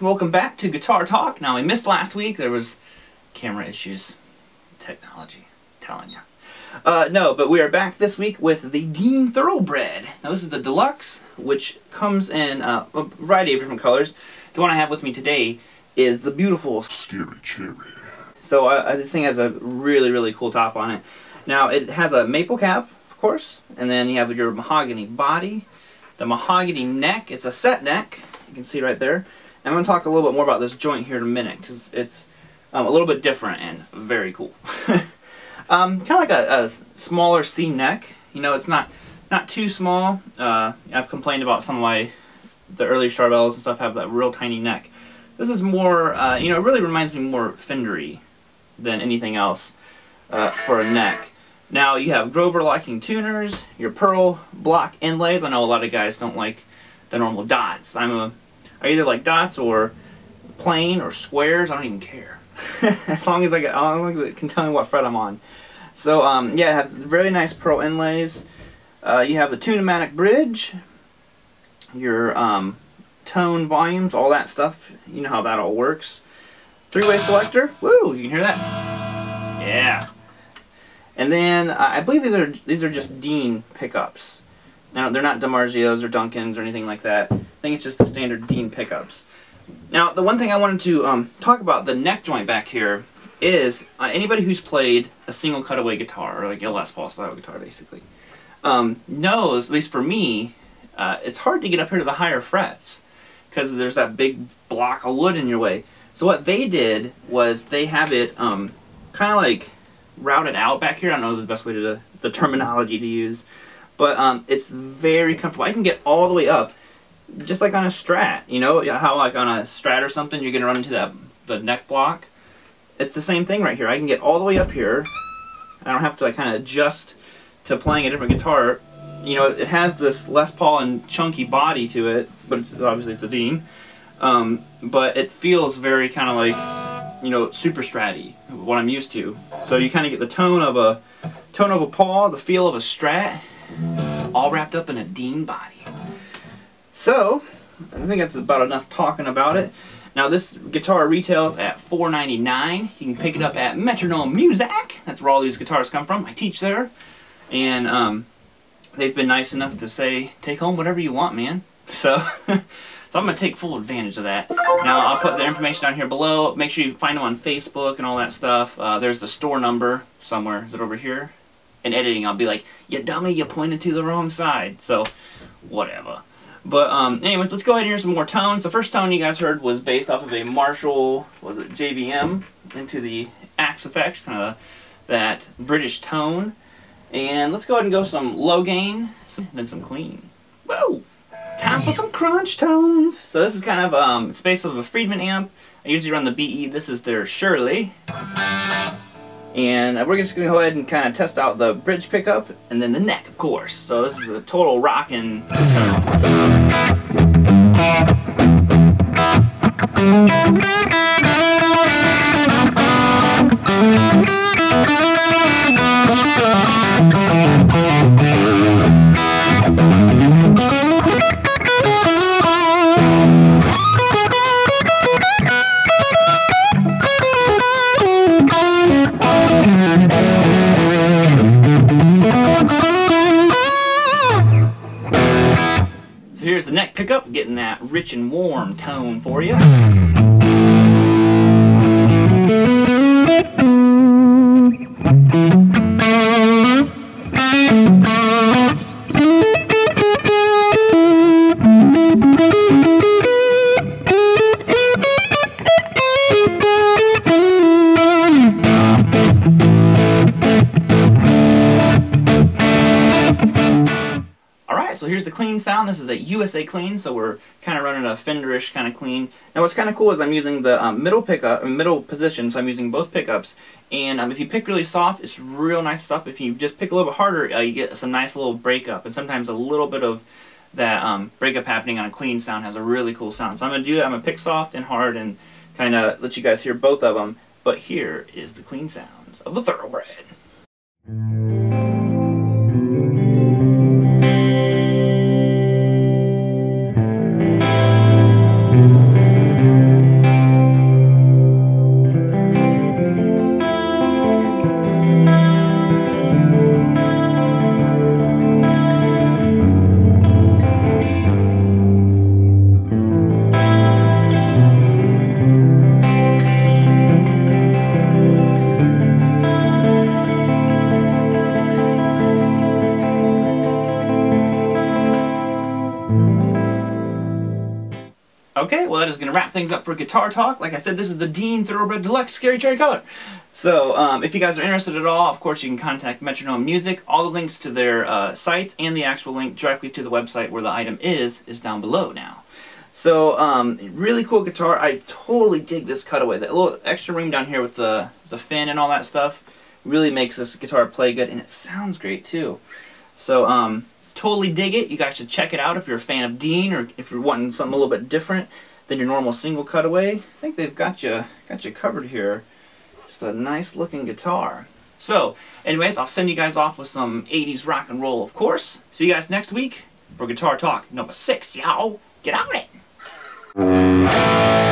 Welcome back to Guitar Talk. Now, we missed last week. There was camera issues. Technology. I'm telling you. No, but we are back this week with the Dean Thoroughbred. Now, this is the Deluxe, which comes in a variety of different colors. The one I have with me today is the beautiful Scary Cherry. So, this thing has a really, really cool top on it. Now, it has a maple cap, of course, and then you have your mahogany body, the mahogany neck. It's a set neck. You can see right there. I'm going to talk a little bit more about this joint here in a minute because it's a little bit different and very cool. Kind of like a smaller C neck. You know, it's not too small. I've complained about some of the early Charvels and stuff have that real tiny neck. This is more, you know, it really reminds me more Fendery than anything else for a neck. Now you have Grover locking tuners, your Pearl block inlays. I know a lot of guys don't like the normal dots. I either like dots or plain or squares. I don't even care. as long as it can tell me what fret I'm on. So yeah, I have very nice pearl inlays. You have the tune-o-matic bridge, your tone volumes, all that stuff. You know how that all works. Three-way selector. Woo! You can hear that. Yeah. And then I believe these are just Dean pickups. Now, they're not DiMarzios or Duncans or anything like that. I think it's just the standard Dean pickups. Now, the one thing I wanted to talk about, the neck joint back here, is anybody who's played a single cutaway guitar, or like a Les Paul style guitar, basically, knows, at least for me, it's hard to get up here to the higher frets because there's that big block of wood in your way. So what they did was they have it kind of like routed out back here. I don't know the best way to the terminology to use. But it's very comfortable. I can get all the way up, just like on a Strat. You know how like on a Strat or something, you're gonna run into the neck block. It's the same thing right here. I can get all the way up here. I don't have to like, kind of adjust to playing a different guitar. You know, it has this Les Paul and chunky body to it, but it's, obviously it's a Dean. But it feels very kind of like, you know, super Strat-y, what I'm used to. So you kind of get the tone of a Paul, the feel of a Strat. All wrapped up in a Dean body. So, I think that's about enough talking about it. Now, this guitar retails at $4.99. You can pick it up at Metronome Music. That's where all these guitars come from. I teach there. And they've been nice enough to say, take home whatever you want, man. So, I'm going to take full advantage of that. Now, I'll put the information down here below. Make sure you find them on Facebook and all that stuff. There's the store number somewhere. Is it over here? In editing, I'll be like, you dummy, you pointed to the wrong side. So, whatever. But, anyways, let's go ahead and hear some more tones. The first tone you guys heard was based off of a Marshall, was it JVM, into the Axe-Fx, kind of that British tone. And let's go ahead and go some low gain, then some clean. Whoa! Time for some crunch tones! So this is kind of, it's based off of a Friedman amp. I usually run the BE, this is their Shirley. And we're just going to go ahead and kind of test out the bridge pickup, and then the neck, of course. So this is a total rockin' pickup, getting that rich and warm tone for you. Here's the clean sound. This is a USA clean, so we're kind of running a Fender-ish kind of clean. And what's kind of cool is I'm using the middle position, so I'm using both pickups. And if you pick really soft, it's real nice stuff. If you just pick a little bit harder, you get some nice little breakup. And sometimes a little bit of that breakup happening on a clean sound has a really cool sound. So I'm going to do that. I'm going to pick soft and hard and kind of let you guys hear both of them. But here is the clean sounds of the Thoroughbred. Okay, well that is going to wrap things up for Guitar Talk. Like I said, this is the Dean Thoroughbred Deluxe Scary Cherry Color. So, if you guys are interested at all, of course you can contact Metronome Music. All the links to their site and the actual link directly to the website where the item is down below now. So, really cool guitar. I totally dig this cutaway. That little extra room down here with the fin and all that stuff really makes this guitar play good, and it sounds great too. So, totally dig it. You guys should check it out if you're a fan of Dean, or if you're wanting something a little bit different than your normal single cutaway. I think they've got you covered here. Just a nice looking guitar. So, anyways, I'll send you guys off with some 80s rock and roll, of course. See you guys next week for Guitar Talk number 6, y'all. Get on it!